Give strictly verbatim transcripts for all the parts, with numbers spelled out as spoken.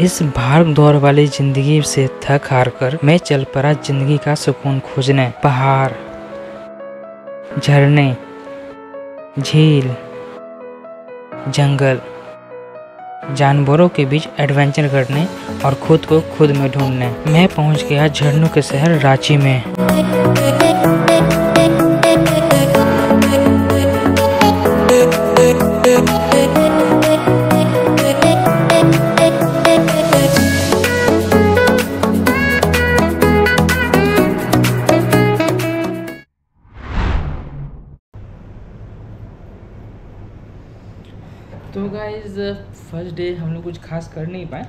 इस भाग दौड़ वाली जिंदगी से थक हार कर मैं चल पड़ा जिंदगी का सुकून खोजने। पहाड़, झरने, झील, जंगल, जानवरों के बीच एडवेंचर करने और खुद को खुद में ढूंढने। मैं पहुंच गया झरनों के शहर रांची में। तो गाइस फर्स्ट डे हम लोग कुछ खास कर नहीं पाए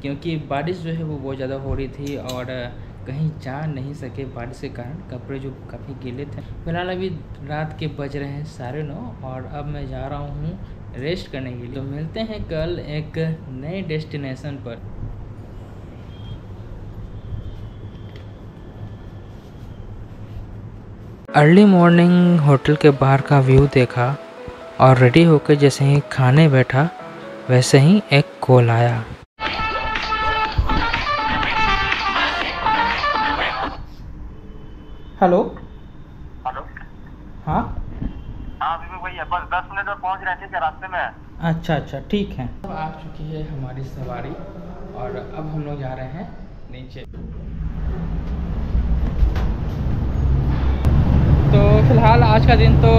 क्योंकि बारिश जो है वो बहुत ज़्यादा हो रही थी और कहीं जा नहीं सके बारिश के कारण। कपड़े जो काफ़ी गीले थे। फिलहाल अभी रात के बज रहे हैं साढ़े नौ और अब मैं जा रहा हूँ रेस्ट करने के लिए। तो मिलते हैं कल एक नए डेस्टिनेशन पर। अर्ली मॉर्निंग होटल के बाहर का व्यू देखा और रेडी होकर जैसे ही खाने बैठा वैसे ही एक कॉल आया। हेलो हेलो, हाँ हाँ भैया, बस दस मिनट में पहुंच रहे थे रास्ते में। अच्छा अच्छा, ठीक है। अब आ चुकी है हमारी सवारी और अब हम लोग जा रहे हैं नीचे। तो फिलहाल आज का दिन तो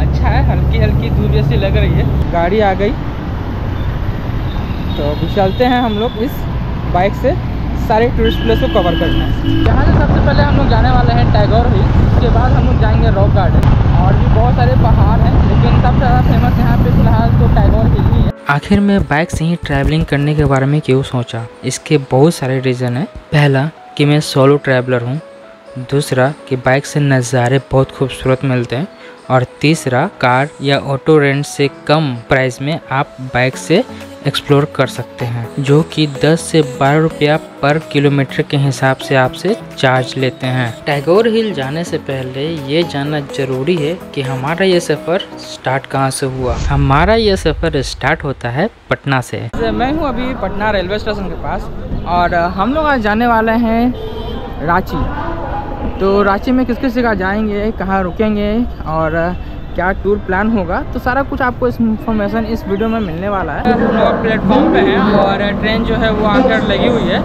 अच्छा है, हल्की हल्की धूप जैसी लग रही है। गाड़ी आ गई तो अभी चलते हैं हम लोग इस बाइक से सारे टूरिस्ट प्लेस को कवर करना है। यहाँ से सबसे पहले हम लोग जाने वाले हैं टैगोर हिल, उसके बाद हम लोग जाएंगे रॉक गार्डन और भी बहुत सारे पहाड़ हैं, लेकिन सबसे ज़्यादा फेमस यहाँ पे फिलहाल तो टैगोर हिल ही है। आखिर में बाइक से ही ट्रैवलिंग करने के बारे में क्यों सोचा, इसके बहुत सारे रीज़न हैं। पहला कि मैं सोलो ट्रैवलर हूँ, दूसरा कि बाइक से नज़ारे बहुत खूबसूरत मिलते हैं और तीसरा कार या ऑटो रेंट से कम प्राइस में आप बाइक से एक्सप्लोर कर सकते हैं जो कि दस से बारह रुपया पर किलोमीटर के हिसाब से आपसे चार्ज लेते हैं। टैगोर हिल जाने से पहले ये जानना जरूरी है कि हमारा ये सफ़र स्टार्ट कहाँ से हुआ। हमारा ये सफ़र स्टार्ट होता है पटना से। मैं हूँ अभी पटना रेलवे स्टेशन के पास और हम लोग आज जाने वाले हैं रांची। तो रांची में किस किस जगह जाएंगे, कहाँ रुकेंगे और क्या टूर प्लान होगा, तो सारा कुछ आपको इस इन्फॉर्मेशन इस वीडियो में मिलने वाला है। हम लोग प्लेटफॉर्म पे हैं और ट्रेन जो है वो आकर लगी हुई है,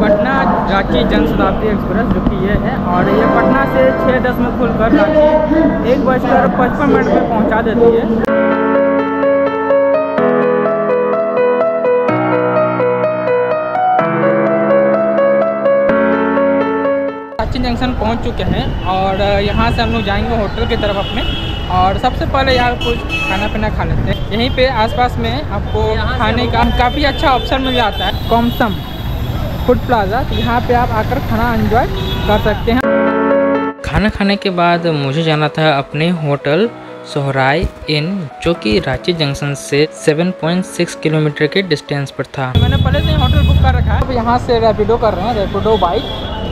पटना रांची जन शताब्दी एक्सप्रेस जो कि ये है और ये पटना से छः दस में खुलकर रांची एक बजकर पचपन मिनट में पहुंचा देती है। रांची जंक्शन पहुंच चुके हैं और यहाँ से हम लोग जाएंगे होटल की तरफ अपने, और सबसे पहले यहाँ कुछ खाना पीना खा लेते हैं। यहीं पे आसपास में आपको खाने का काफ़ी अच्छा ऑप्शन मिल जाता है, कॉमसम फूड प्लाजा। तो यहाँ पे आप आकर खाना एंजॉय कर सकते हैं। खाना खाने के बाद मुझे जाना था अपने होटल सोहराय इन, जो कि रांची जंक्शन से सात पॉइंट छह किलोमीटर के डिस्टेंस पर था। मैंने पहले से होटल बुक कर रखा है। अब यहाँ से रैपिडो कर रहे हैं, रैपिडो बाइक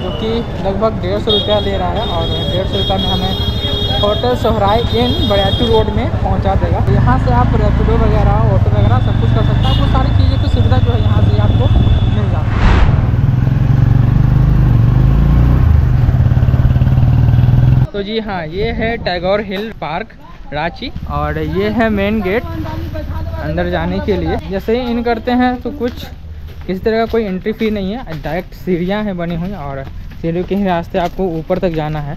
जो कि लगभग डेढ़ सौ रुपया ले रहा है और डेढ़ सौ रुपया में हमें hotel Sohrai inn Bariatu road में पहुंचा देगा। यहाँ से आप रैपिडो वगैरह ऑटो वगैरह सब कुछ कर सकते हैं। वो सारी चीज़ें की सुविधा जो है यहाँ से आपको मिल जाती है। तो जी हाँ, ये है टैगोर हिल पार्क रांची और ये है मेन गेट अंदर जाने के लिए। जैसे ही इन करते हैं तो कुछ किसी तरह का कोई एंट्री फी नहीं है, डायरेक्ट सीढ़ियाँ हैं बनी हुई और सीढ़ियों के ही रास्ते आपको ऊपर तक जाना है।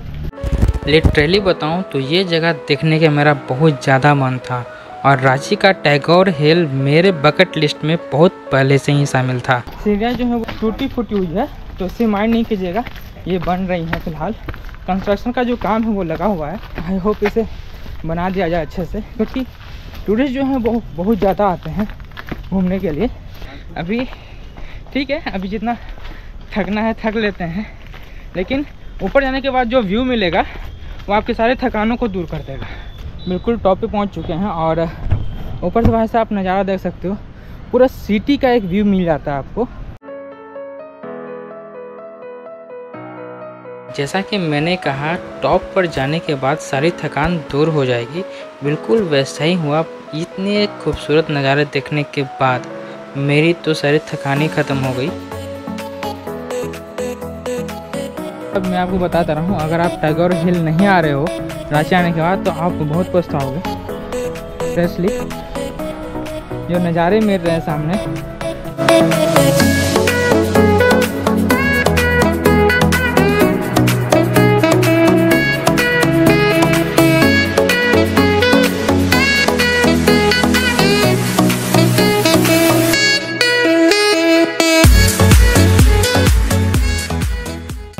लिटरली बताऊं तो ये जगह देखने का मेरा बहुत ज़्यादा मन था और रांची का टैगोर हिल मेरे बकेट लिस्ट में बहुत पहले से ही शामिल था। सीढ़ियाँ जो है वो टूटी फूटी हुई है तो उससे माइंड नहीं कीजिएगा, ये बन रही है फिलहाल। कंस्ट्रक्शन का जो काम है वो लगा हुआ है, आई होप इसे बना दिया जाए अच्छे से क्योंकि टूरिस्ट जो है वो बहुत ज़्यादा आते हैं घूमने के लिए। अभी ठीक है, अभी जितना थकना है थक लेते हैं, लेकिन ऊपर जाने के बाद जो व्यू मिलेगा वो आपके सारे थकानों को दूर कर देगा। बिल्कुल टॉप पे पहुंच चुके हैं और ऊपर से वहाँ से आप नज़ारा देख सकते हो, पूरा सिटी का एक व्यू मिल जाता है आपको। जैसा कि मैंने कहा टॉप पर जाने के बाद सारी थकान दूर हो जाएगी, बिल्कुल वैसा ही हुआ। इतने खूबसूरत नज़ारे देखने के बाद मेरी तो सारी थकानी ख़त्म हो गई। अब मैं आपको बताता रहा हूँ, अगर आप टैगोर हिल नहीं आ रहे हो रांची आने के बाद तो आप बहुत पछताओगे। फ्रेशली जो नज़ारे मिल रहे हैं सामने,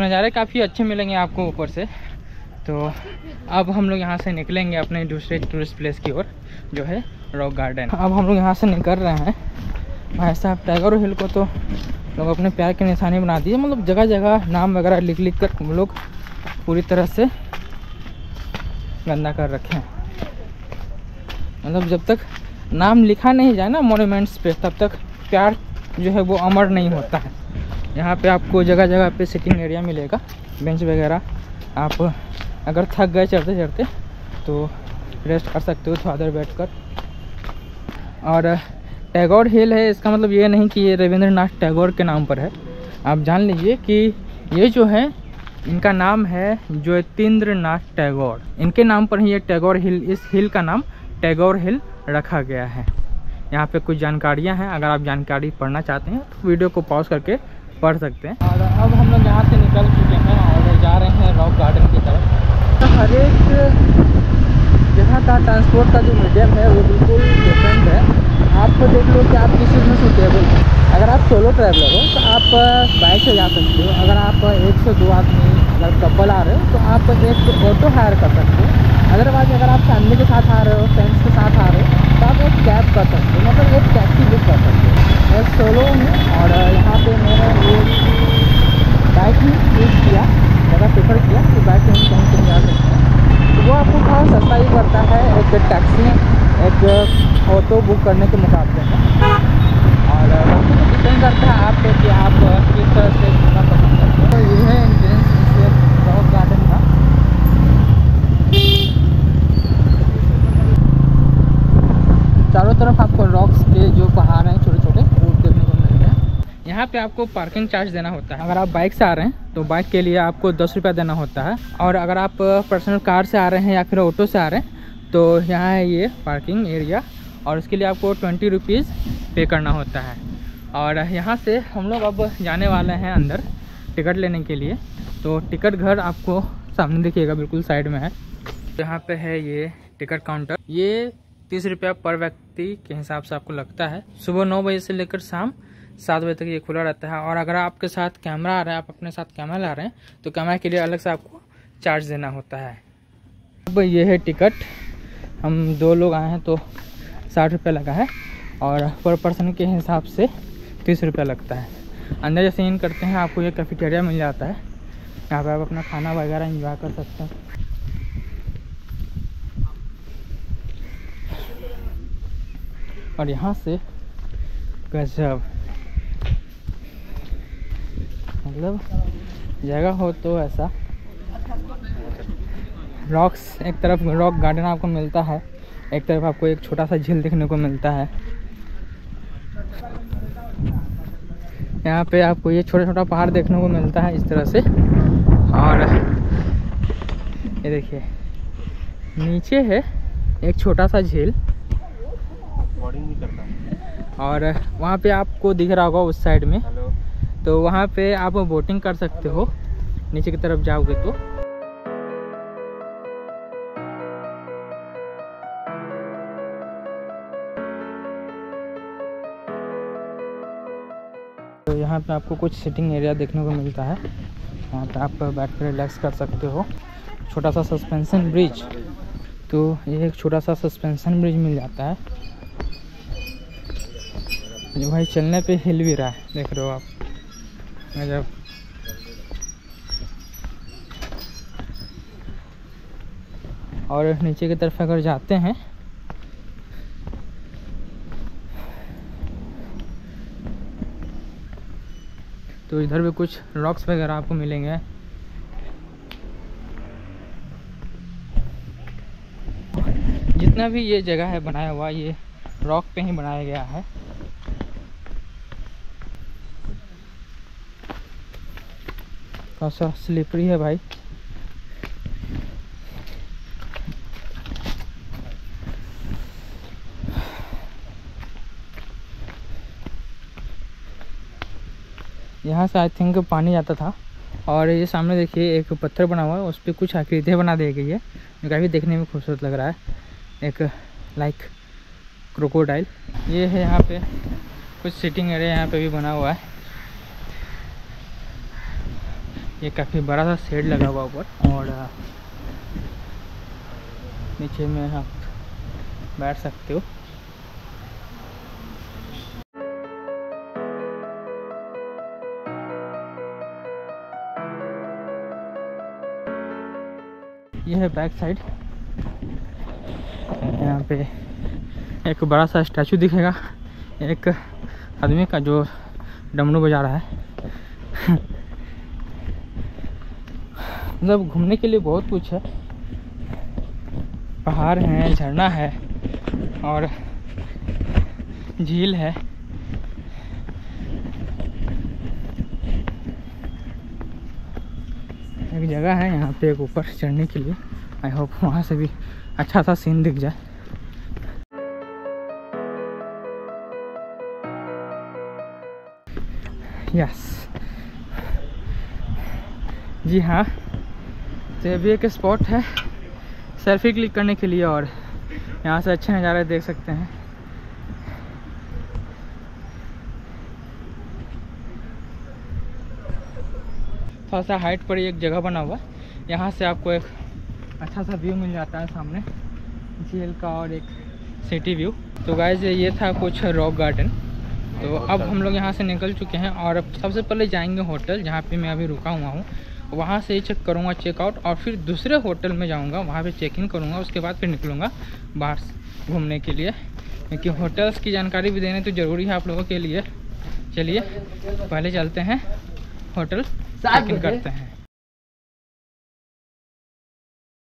नज़ारे काफ़ी अच्छे मिलेंगे आपको ऊपर से। तो अब हम लोग यहाँ से निकलेंगे अपने दूसरे टूरिस्ट प्लेस की ओर जो है रॉक गार्डन। अब हम लोग यहाँ से निकल रहे हैं। भाई साहब टाइगर हिल को तो लोग अपने प्यार के निशाने बना दिए, मतलब जगह जगह नाम वगैरह लिख लिख कर हम लोग पूरी तरह से गंदा कर रखे हैं। मतलब जब तक नाम लिखा नहीं जाए ना मोन्यूमेंट्स पे, तब तक प्यार जो है वो अमर नहीं होता है। यहाँ पे आपको जगह जगह पे सिटिंग एरिया मिलेगा, बेंच वगैरह। आप अगर थक गए चलते चलते तो रेस्ट कर सकते हो थोड़ा देर बैठकर। और टैगोर हिल है, इसका मतलब ये नहीं कि ये रविंद्रनाथ टैगोर के नाम पर है। आप जान लीजिए कि ये जो है इनका नाम है ज्योतिन्द्र नाथ टैगोर, इनके नाम पर ही ये टैगोर हिल, इस हिल का नाम टैगोर हिल रखा गया है। यहाँ पे कुछ जानकारियाँ हैं, अगर आप जानकारी पढ़ना चाहते हैं तो वीडियो को पॉज करके पढ़ सकते हैं। और अब हम लोग यहाँ से निकल चुके हैं और जा रहे हैं रॉक गार्डन की तरफ। हर एक जगह का ट्रांसपोर्ट का जो मीडियम है वो बिल्कुल डिफरेंट है। आप देख लो कि आप किस चीज़ में सूटेबल हैं। अगर आप सोलो ट्रैवलर हो तो आप बाइक से जा सकते हो, अगर आप एक से दो आदमी अगर कपल आ रहे हो तो आप एक ऑटो हायर कर सकते हो। अदरवाइज अगर आप फैमिली के साथ आ रहे हो, फ्रेंड्स के साथ आ रहे हो तो आप एक कैब कर सकते हो, मतलब एक टैक्सी बुक कर सकते हो। मैं सोलो हूँ और यहाँ पे मैंने ये बाइक ही यूज़ किया, ज़्यादा प्रेफर किया कि बाइक से हम कहीं जा सकते हैं। तो वो आपको थोड़ा सस्ता ही पड़ता है एक टैक्सी, एक ऑटो बुक करने के मुकाबले में। और बाकी तो डिपेंड करता है आप पे कि आप किस तरह से घूमना पसंद करते हो। तो ये है एंट्रेंस रॉक गार्डन का। चारों तरफ आपको रॉक्स के जो पहाड़ हैं छोटे छोटे वो देखने को मिलते हैं। यहाँ पे आपको पार्किंग चार्ज देना होता है। अगर आप बाइक से आ रहे हैं तो बाइक के लिए आपको दस रुपया देना होता है, और अगर आप पर्सनल कार से आ रहे हैं या फिर ऑटो से आ रहे हैं तो यहाँ है ये पार्किंग एरिया, और उसके लिए आपको ट्वेंटी रुपीज़ पे करना होता है। और यहाँ से हम लोग अब जाने वाले हैं अंदर टिकट लेने के लिए। तो टिकट घर आपको सामने दिखेगा, बिल्कुल साइड में है। यहाँ पर है ये टिकट काउंटर। ये तीस रुपया पर व्यक्ति के हिसाब से आपको लगता है। सुबह नौ बजे से लेकर शाम सात बजे तक ये खुला रहता है। और अगर आपके साथ कैमरा आ रहा है, आप अपने साथ कैमरा ला रहे हैं तो कैमरा के लिए अलग से आपको चार्ज देना होता है। अब ये है टिकट, हम दो लोग आए हैं तो साठ रुपया लगा है, और पर पर्सन के हिसाब से तीस रुपया लगता है। अंदर जैसे इन करते हैं आपको ये कैफेटेरिया मिल जाता है, यहाँ पर आप अपना खाना वगैरह इंजॉय कर सकते हैं। और यहाँ से गजब, मतलब जगह हो तो ऐसा। रॉक्स एक तरफ रॉक गार्डन आपको मिलता है, एक तरफ आपको एक छोटा सा झील देखने को मिलता है। यहाँ पे आपको ये छोटा छोटा पहाड़ देखने को मिलता है इस तरह से। और ये देखिए नीचे है एक छोटा सा झील, और वहाँ पे आपको दिख रहा होगा उस साइड में, तो वहाँ पे आप बोटिंग कर सकते हो नीचे की तरफ जाओगे तो। तो यहाँ पे आपको कुछ सिटिंग एरिया देखने को मिलता है, यहाँ पे आप बैठ कर रिलैक्स कर सकते हो। छोटा सा सस्पेंशन ब्रिज, तो ये एक छोटा सा सस्पेंशन ब्रिज मिल जाता है जो भाई चलने पे हिल भी रहा है, देख रहे हो आप। गजब। और नीचे की तरफ अगर जाते हैं तो इधर भी कुछ रॉक्स वगैरह आपको मिलेंगे। जितना भी ये जगह है बनाया हुआ, ये रॉक पे ही बनाया गया है। खासा स्लिपरी है भाई। यहाँ से आई थिंक पानी जाता था। और ये सामने देखिए एक पत्थर बना हुआ है, उस पर कुछ आकृतियाँ बना दी गई है जो काफ़ी देखने में खूबसूरत लग रहा है, एक लाइक क्रोकोडाइल। ये है यहाँ पे कुछ सिटिंग एरिया यहाँ पे भी बना हुआ है। ये काफ़ी बड़ा सा शेड लगा हुआ ऊपर, और नीचे में आप बैठ सकते हो। ये है बैक साइड, यहाँ पे एक बड़ा सा स्टैचू दिखेगा एक आदमी का जो डमरू बजा रहा है। मतलब घूमने के लिए बहुत कुछ है, पहाड़ हैं, झरना है और झील है। एक जगह है यहाँ पे एक ऊपर चढ़ने के लिए, आई होप वहाँ से भी अच्छा सा सीन दिख जाए। यस जी हाँ, तो ये भी एक स्पॉट है सेल्फी क्लिक करने के लिए, और यहाँ से अच्छे नज़ारे देख सकते हैं। थोड़ा सा हाइट पर एक जगह बना हुआ, यहाँ से आपको एक अच्छा सा व्यू मिल जाता है सामने झील का और एक सिटी व्यू। तो गाइज ये था कुछ रॉक गार्डन। तो अब हम लोग यहाँ से निकल चुके हैं और अब सबसे पहले जाएंगे होटल जहाँ पे मैं अभी रुका हुआ हूँ, वहाँ से ही चेक करूँगा चेकआउट, और फिर दूसरे होटल में जाऊँगा, वहाँ पे चेक इन करूँगा, उसके बाद फिर निकलूँगा बाहर घूमने के लिए, क्योंकि होटल्स की जानकारी भी देने तो ज़रूरी है आप लोगों के लिए। चलिए पहले चलते हैं होटल चेक इन करते हैं।